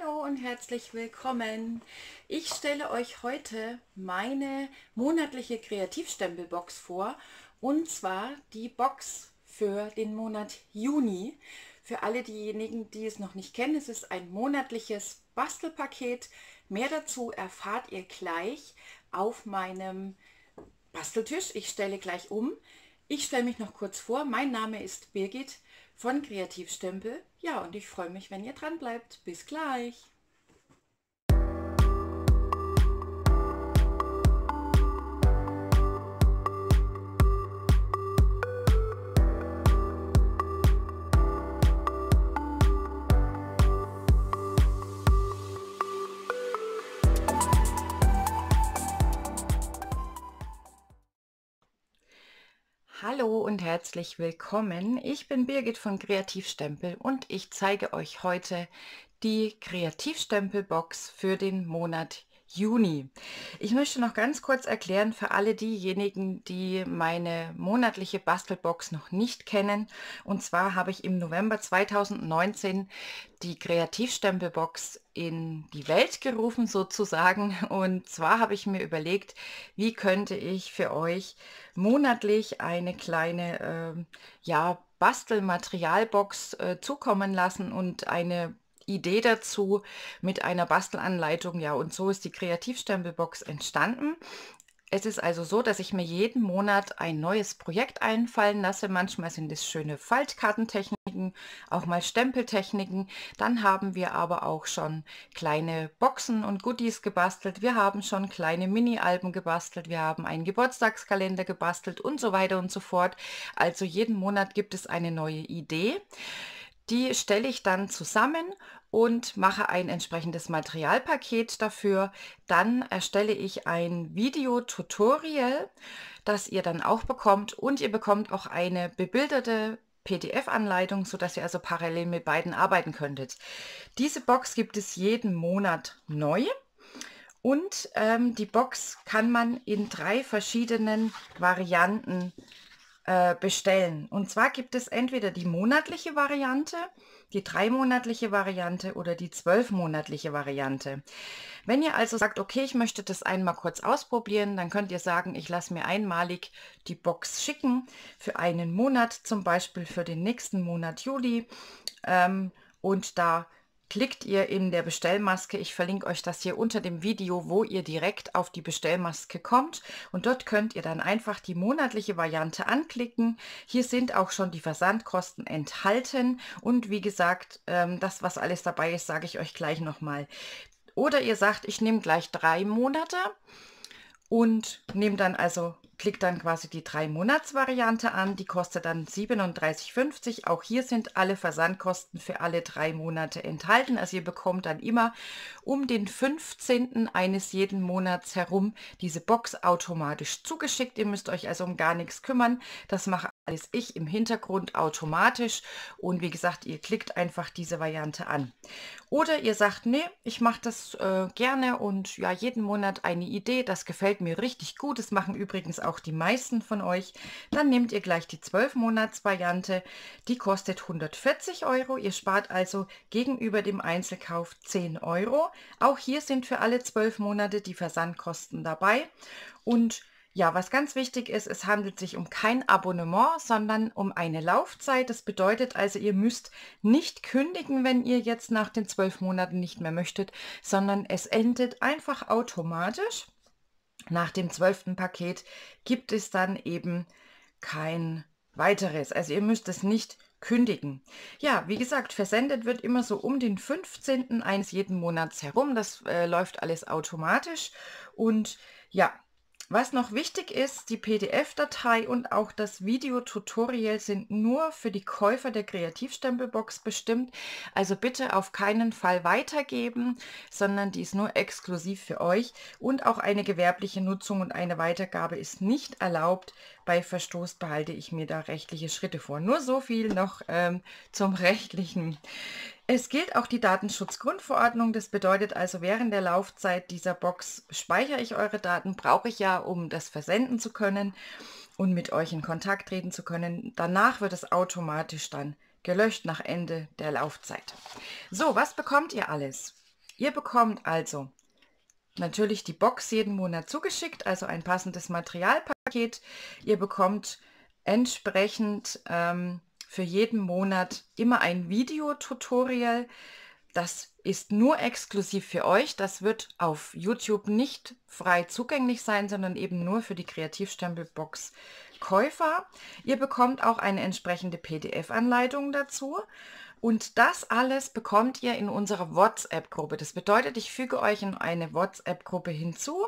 Hallo und herzlich willkommen. Ich stelle euch heute meine monatliche Kreativstempelbox vor, und zwar die Box für den Monat Juni. Für alle diejenigen, die es noch nicht kennen, es ist ein monatliches Bastelpaket. Mehr dazu erfahrt ihr gleich auf meinem Basteltisch. Ich stelle gleich um. Ich stelle mich noch kurz vor. Mein Name ist Birgit von Kreativstempel. Ja, und ich freue mich, wenn ihr dran bleibt. Bis gleich! Hallo und herzlich willkommen. Ich bin Birgit von Kreativstempel und ich zeige euch heute die Kreativstempelbox für den Monat Juni. Ich möchte noch ganz kurz erklären für alle diejenigen, die meine monatliche Bastelbox noch nicht kennen. Und zwar habe ich im November 2019 die Kreativstempelbox in die Welt gerufen sozusagen, und zwar habe ich mir überlegt, wie könnte ich für euch monatlich eine kleine Bastelmaterialbox zukommen lassen und eine Idee dazu mit einer Bastelanleitung, ja, und so ist die Kreativstempelbox entstanden. Es ist also so, dass ich mir jeden Monat ein neues Projekt einfallen lasse. Manchmal sind es schöne Faltkartentechniken, auch mal Stempeltechniken. Dann haben wir aber auch schon kleine Boxen und Goodies gebastelt. Wir haben schon kleine Mini-Alben gebastelt. Wir haben einen Geburtstagskalender gebastelt und so weiter und so fort. Also jeden Monat gibt es eine neue Idee. Die stelle ich dann zusammen und mache ein entsprechendes Materialpaket dafür. Dann erstelle ich ein Video-Tutorial, das ihr dann auch bekommt, und ihr bekommt auch eine bebilderte PDF-Anleitung, sodass ihr also parallel mit beiden arbeiten könntet. Diese Box gibt es jeden Monat neu. Und die Box kann man in 3 verschiedenen Varianten bestellen. Und zwar gibt es entweder die monatliche Variante, die 3-monatliche Variante oder die 12-monatliche Variante. Wenn ihr also sagt, okay, ich möchte das einmal kurz ausprobieren, dann könnt ihr sagen, ich lasse mir einmalig die Box schicken für einen Monat, zum Beispiel für den nächsten Monat Juli, und da klickt ihr in der Bestellmaske, ich verlinke euch das hier unter dem Video, wo ihr direkt auf die Bestellmaske kommt, und dort könnt ihr dann einfach die monatliche Variante anklicken. Hier sind auch schon die Versandkosten enthalten und wie gesagt, das, was alles dabei ist, sage ich euch gleich nochmal. Oder ihr sagt, ich nehme gleich 3 Monate und nehme dann also... Klickt dann quasi die 3-Monats-Variante an, die kostet dann 37,50 €. Auch hier sind alle Versandkosten für alle 3 Monate enthalten. Also ihr bekommt dann immer um den 15. eines jeden Monats herum diese Box automatisch zugeschickt. Ihr müsst euch also um gar nichts kümmern. Das mache alles ich im Hintergrund automatisch. Und wie gesagt, ihr klickt einfach diese Variante an. Oder ihr sagt, nee, ich mache das gerne und ja, jeden Monat eine Idee. Das gefällt mir richtig gut. Das machen übrigens auch die meisten von euch. Dann nehmt ihr gleich die 12-Monats-Variante. Die kostet 140 €. Ihr spart also gegenüber dem Einzelkauf 10 €. Auch hier sind für alle 12 Monate die Versandkosten dabei. Und ja, was ganz wichtig ist, es handelt sich um kein Abonnement, sondern um eine Laufzeit. Das bedeutet also, ihr müsst nicht kündigen, wenn ihr jetzt nach den 12 Monaten nicht mehr möchtet, sondern es endet einfach automatisch. Nach dem 12. Paket gibt es dann eben kein weiteres. Also ihr müsst es nicht kündigen. Ja, wie gesagt, versendet wird immer so um den 15. eines jeden Monats herum. Das läuft alles automatisch. Und ja, was noch wichtig ist, die PDF-Datei und auch das Video-Tutorial sind nur für die Käufer der Kreativstempelbox bestimmt. Also bitte auf keinen Fall weitergeben, sondern die ist nur exklusiv für euch. Und auch eine gewerbliche Nutzung und eine Weitergabe ist nicht erlaubt. Bei Verstoß behalte ich mir da rechtliche Schritte vor. Nur so viel noch zum Rechtlichen. Es gilt auch die Datenschutzgrundverordnung. Das bedeutet also, während der Laufzeit dieser Box speichere ich eure Daten, brauche ich ja, um das versenden zu können und mit euch in Kontakt treten zu können. Danach wird es automatisch dann gelöscht nach Ende der Laufzeit. So, was bekommt ihr alles? Ihr bekommt also natürlich die Box jeden Monat zugeschickt, also ein passendes Materialpaket. Ihr bekommt entsprechend für jeden Monat immer ein Videotutorial. Das ist nur exklusiv für euch. Das wird auf YouTube nicht frei zugänglich sein, sondern eben nur für die Kreativstempelbox Käufer. Ihr bekommt auch eine entsprechende PDF-Anleitung dazu. Und das alles bekommt ihr in unserer WhatsApp-Gruppe. Das bedeutet, ich füge euch in eine WhatsApp-Gruppe hinzu.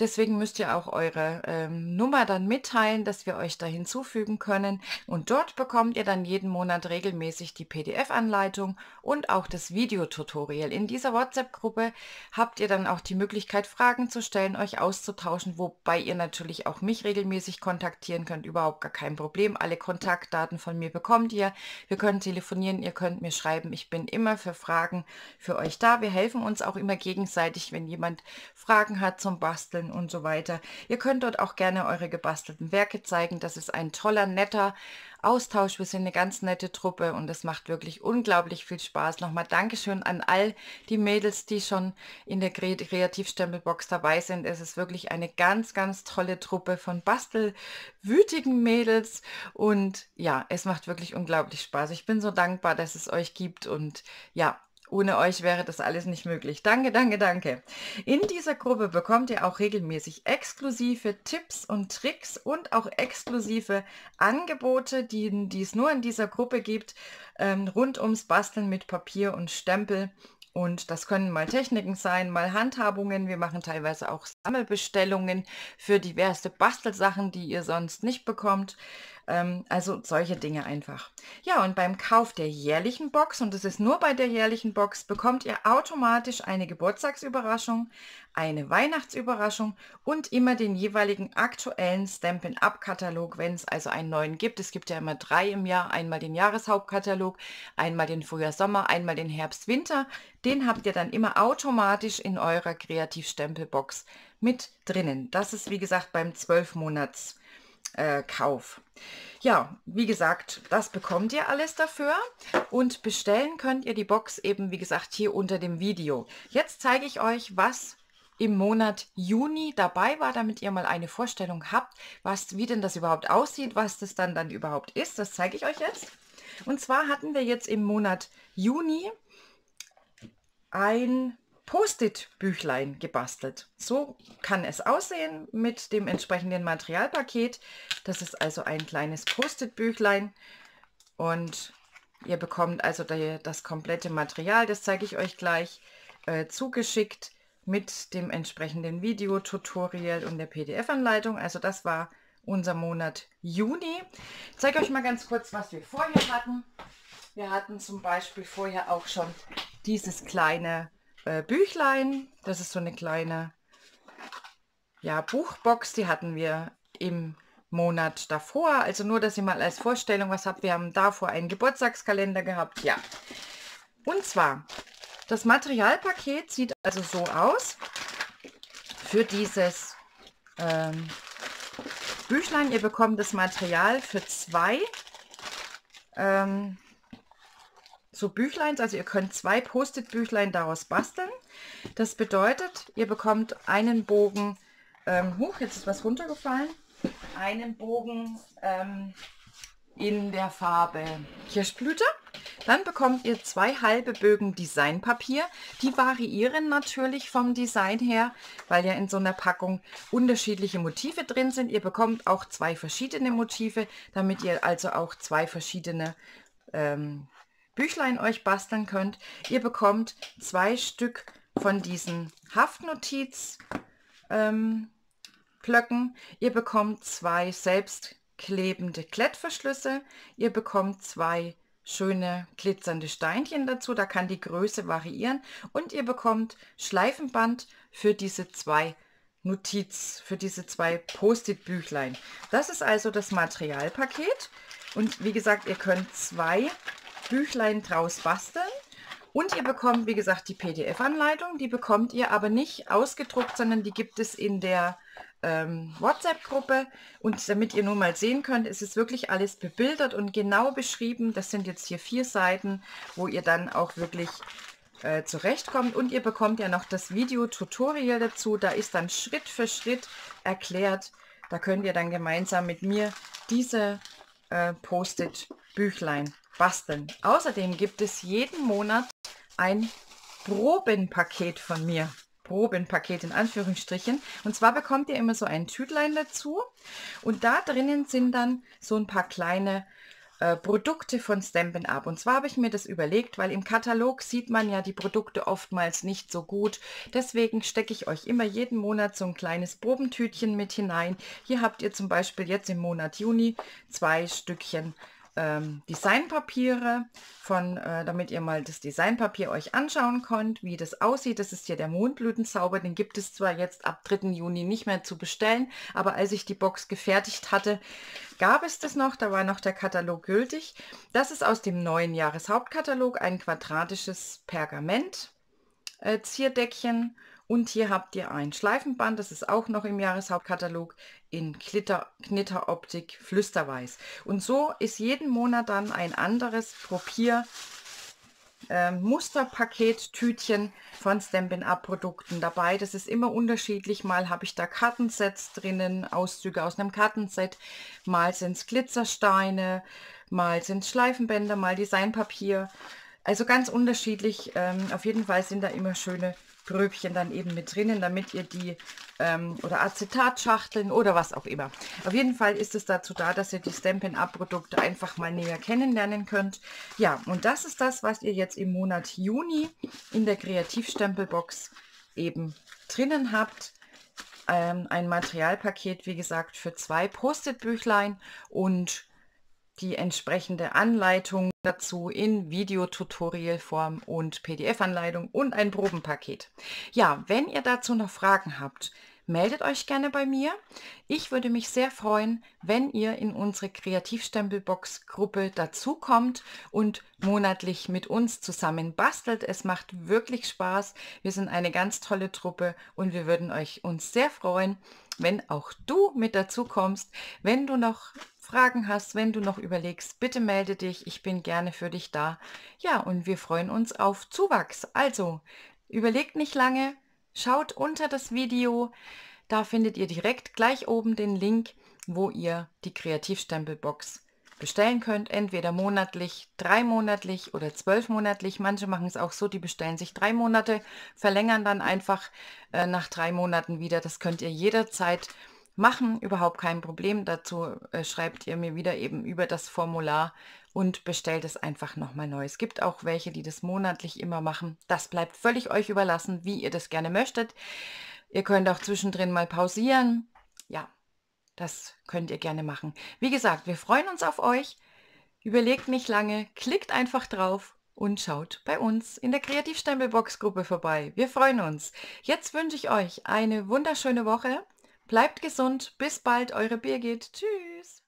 Deswegen müsst ihr auch eure Nummer dann mitteilen, dass wir euch da hinzufügen können. Und dort bekommt ihr dann jeden Monat regelmäßig die PDF-Anleitung und auch das Videotutorial. In dieser WhatsApp-Gruppe habt ihr dann auch die Möglichkeit, Fragen zu stellen, euch auszutauschen, wobei ihr natürlich auch mich regelmäßig kontaktieren könnt. Überhaupt gar kein Problem. Alle Kontaktdaten von mir bekommt ihr. Wir können telefonieren, ihr könnt mir schreiben. Ich bin immer für Fragen für euch da. Wir helfen uns auch immer gegenseitig, wenn jemand Fragen hat zum Basteln und so weiter. Ihr könnt dort auch gerne eure gebastelten Werke zeigen. Das ist ein toller, netter Austausch. Wir sind eine ganz nette Truppe und es macht wirklich unglaublich viel Spaß. Nochmal Dankeschön an all die Mädels, die schon in der Kreativstempelbox dabei sind. Es ist wirklich eine ganz, ganz tolle Truppe von bastelwütigen Mädels und ja, es macht wirklich unglaublich Spaß. Ich bin so dankbar, dass es euch gibt und ja, ohne euch wäre das alles nicht möglich. Danke, danke, danke. In dieser Gruppe bekommt ihr auch regelmäßig exklusive Tipps und Tricks und auch exklusive Angebote, die es nur in dieser Gruppe gibt, rund ums Basteln mit Papier und Stempel. Und das können mal Techniken sein, mal Handhabungen. Wir machen teilweise auch Sammelbestellungen für diverse Bastelsachen, die ihr sonst nicht bekommt. Also solche Dinge einfach. Ja, und beim Kauf der jährlichen Box, und das ist nur bei der jährlichen Box, bekommt ihr automatisch eine Geburtstagsüberraschung, eine Weihnachtsüberraschung und immer den jeweiligen aktuellen Stampin' up Katalog, wenn es also einen neuen gibt. Es gibt ja immer 3 im Jahr, einmal den Jahreshauptkatalog, einmal den Frühjahr-Sommer, einmal den Herbst-Winter. Den habt ihr dann immer automatisch in eurer Kreativstempelbox mit drinnen. Das ist wie gesagt beim 12-Monats-Katalog Kauf. Ja, wie gesagt, das bekommt ihr alles dafür und bestellen könnt ihr die Box eben, wie gesagt, hier unter dem Video. Jetzt zeige ich euch, was im Monat Juni dabei war, damit ihr mal eine Vorstellung habt, wie denn das überhaupt aussieht, was das dann überhaupt ist. Das zeige ich euch jetzt. Und zwar hatten wir jetzt im Monat Juni ein Post-it-Büchlein gebastelt. So kann es aussehen mit dem entsprechenden Materialpaket. Das ist also ein kleines Post-it-Büchlein und ihr bekommt also das komplette Material, das zeige ich euch gleich, zugeschickt mit dem entsprechenden Videotutorial und der PDF-Anleitung. Also das war unser Monat Juni. Ich zeige euch mal ganz kurz, was wir vorher hatten. Wir hatten zum Beispiel vorher auch schon dieses kleine Büchlein, das ist so eine kleine, ja, Buchbox, die hatten wir im Monat davor. Also nur, dass ihr mal als Vorstellung was habt. Wir haben davor einen Geburtstagskalender gehabt, ja. Und zwar, das Materialpaket sieht also so aus für dieses Büchlein. Ihr bekommt das Material für 2 so Büchleins, also ihr könnt 2 Post-it-Büchlein daraus basteln. Das bedeutet, ihr bekommt einen Bogen, jetzt ist was runtergefallen, einen Bogen in der Farbe Kirschblüte. Dann bekommt ihr 2 halbe Bögen Designpapier. Die variieren natürlich vom Design her, weil ja in so einer Packung unterschiedliche Motive drin sind. Ihr bekommt auch 2 verschiedene Motive, damit ihr also auch 2 verschiedene Büchlein euch basteln könnt. Ihr bekommt 2 Stück von diesen Haftnotiz Blöcken. Ihr bekommt 2 selbstklebende Klettverschlüsse. Ihr bekommt 2 schöne glitzernde Steinchen dazu. Da kann die Größe variieren. Und ihr bekommt Schleifenband für diese 2 Notiz, für diese 2 Post-it-Büchlein. Das ist also das Materialpaket. Und wie gesagt, ihr könnt 2 Büchlein draus basteln und ihr bekommt, wie gesagt, die PDF-Anleitung. Die bekommt ihr aber nicht ausgedruckt, sondern die gibt es in der WhatsApp-Gruppe, und damit ihr nur mal sehen könnt, ist es wirklich alles bebildert und genau beschrieben. Das sind jetzt hier 4 Seiten, wo ihr dann auch wirklich zurechtkommt, und ihr bekommt ja noch das Video-Tutorial dazu. Da ist dann Schritt für Schritt erklärt. Da könnt ihr dann gemeinsam mit mir diese Post-it-Büchlein basteln. Außerdem gibt es jeden Monat ein Probenpaket von mir. Probenpaket in Anführungsstrichen. Und zwar bekommt ihr immer so ein Tütlein dazu, und da drinnen sind dann so ein paar kleine Produkte von Stampin' up. Und zwar habe ich mir das überlegt, weil im Katalog sieht man ja die Produkte oftmals nicht so gut. Deswegen stecke ich euch immer jeden Monat so ein kleines Probentütchen mit hinein. Hier habt ihr zum Beispiel jetzt im Monat Juni 2 Stückchen Designpapiere, damit ihr mal das Designpapier euch anschauen könnt, wie das aussieht. Das ist hier der Mondblütenzauber, den gibt es zwar jetzt ab 3. Juni nicht mehr zu bestellen, aber als ich die Box gefertigt hatte, gab es das noch, da war noch der Katalog gültig. Das ist aus dem neuen Jahreshauptkatalog ein quadratisches Pergament Zierdeckchen. Und hier habt ihr ein Schleifenband, das ist auch noch im Jahreshauptkatalog in Knitteroptik flüsterweiß. Und so ist jeden Monat dann ein anderes Musterpaket-Tütchen von Stampin' up Produkten dabei. Das ist immer unterschiedlich. Mal habe ich da Kartensets drinnen, Auszüge aus einem Kartenset, mal sind es Glitzersteine, mal sind es Schleifenbänder, mal Designpapier. Also ganz unterschiedlich. Auf jeden Fall sind da immer schöne Gröbchen dann eben mit drinnen, damit ihr die oder Acetatschachteln oder was auch immer. Auf jeden Fall ist es dazu da, dass ihr die Stampin' up Produkte einfach mal näher kennenlernen könnt. Ja, und das ist das, was ihr jetzt im Monat Juni in der Kreativstempelbox eben drinnen habt. Ein Materialpaket, wie gesagt, für 2 Post-it-Büchlein und die entsprechende Anleitung dazu in Videotutorialform und PDF-Anleitung und ein Probenpaket. Ja, wenn ihr dazu noch Fragen habt, meldet euch gerne bei mir. Ich würde mich sehr freuen, wenn ihr in unsere Kreativstempelbox-Gruppe dazukommt und monatlich mit uns zusammen bastelt. Es macht wirklich Spaß. Wir sind eine ganz tolle Truppe, und wir würden uns sehr freuen, wenn auch du mit dazu kommst. Wenn du noch Fragen hast, wenn du noch überlegst, bitte melde dich. Ich bin gerne für dich da. Ja, und wir freuen uns auf Zuwachs. Also, überlegt nicht lange. Schaut unter das Video, da findet ihr direkt gleich oben den Link, wo ihr die Kreativstempelbox bestellen könnt. Entweder monatlich, 3-monatlich oder 12-monatlich. Manche machen es auch so, die bestellen sich 3 Monate, verlängern dann einfach nach 3 Monaten wieder. Das könnt ihr jederzeit machen, überhaupt kein Problem. Dazu schreibt ihr mir wieder eben über das Formular und bestellt es einfach nochmal neu. Es gibt auch welche, die das monatlich immer machen. Das bleibt völlig euch überlassen, wie ihr das gerne möchtet. Ihr könnt auch zwischendrin mal pausieren. Ja, das könnt ihr gerne machen. Wie gesagt, wir freuen uns auf euch. Überlegt nicht lange, klickt einfach drauf und schaut bei uns in der Kreativstempelbox-Gruppe vorbei. Wir freuen uns. Jetzt wünsche ich euch eine wunderschöne Woche. Bleibt gesund, bis bald, eure Birgit. Tschüss.